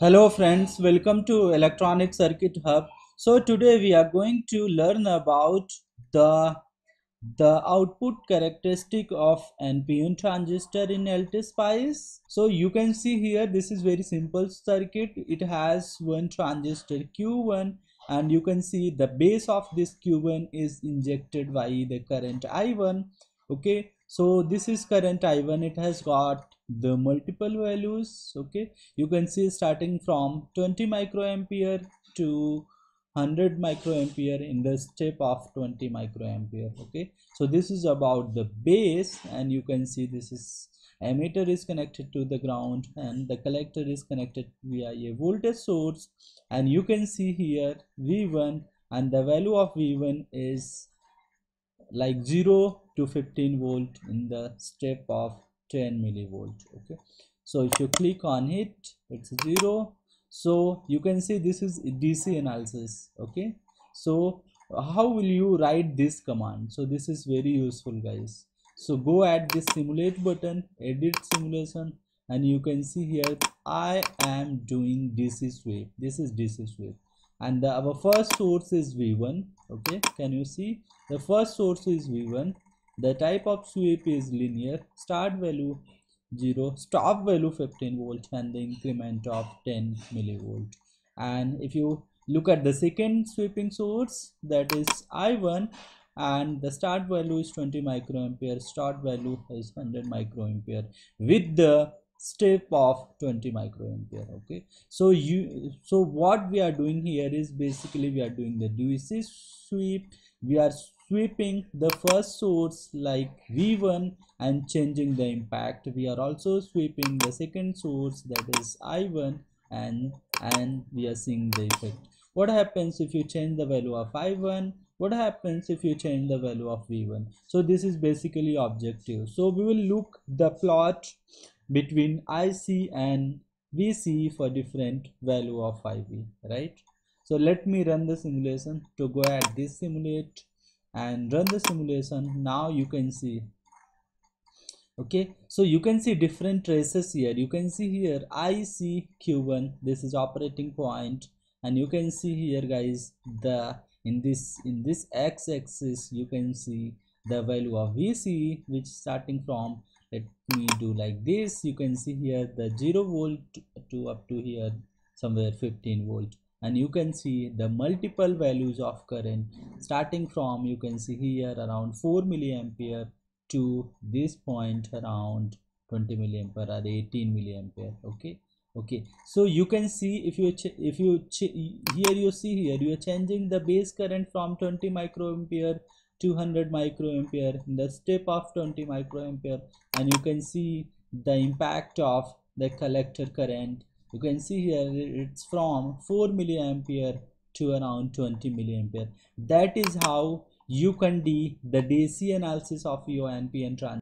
Hello friends, welcome to Electronic Circuit Hub. So today we are going to learn about the output characteristic of NPN transistor in LTspice. So you can see here this is very simple circuit. It has one transistor Q1, and you can see the base of this Q1 is injected by the current I1. Okay, so this is current I1. It has got the multiple values. Okay, you can see starting from 20 microampere to 100 microampere in the step of 20 microampere. Okay, so this is about the base, and you can see this is emitter is connected to the ground and the collector is connected via a voltage source, and you can see here V1, and the value of V1 is like 0 to 15 volt in the step of 10 millivolt. Okay, so if you click on it, it's 0. So you can see this is DC analysis. Okay, so how will you write this command? So this is very useful, guys. So go at this simulate button, edit simulation, and you can see here I am doing DC sweep. This is DC sweep, and our first source is V1. Okay, can you see the first source is V1? The type of sweep is linear, start value 0, stop value 15 volt, and the increment of 10 millivolt. And if you look at the second sweeping source, that is I1, and the start value is 20 microampere, start value is 100 microampere with the step of 20 microampere. Okay, so what we are doing here is basically we are doing the DC sweep. We are sweeping the first source like V1 and changing the impact. We are also sweeping the second source, that is I1, and we are seeing the effect. What happens if you change the value of I1? What happens if you change the value of V1? So this is basically objective. So we will look the plot between IC and VC for different value of IV, right? So let me run the simulation. To go at this simulate and run the simulation. Now you can see, okay, so you can see different traces here. You can see here IC Q1, this is operating point, and you can see here, guys, the in this x-axis you can see the value of VC, which starting from, let me do like this, you can see here the 0 volt to up to here somewhere 15 volt. And you can see the multiple values of current starting from, you can see here around 4 milliampere to this point around 20 milliampere or 18 milliampere. Okay, so you can see here you are changing the base current from 20 microampere to 100 microampere in the step of 20 microampere, and you can see the impact of the collector current. You can see here it's from 4 milliampere to around 20 milliampere. That is how you can do the DC analysis of your NPN transistor.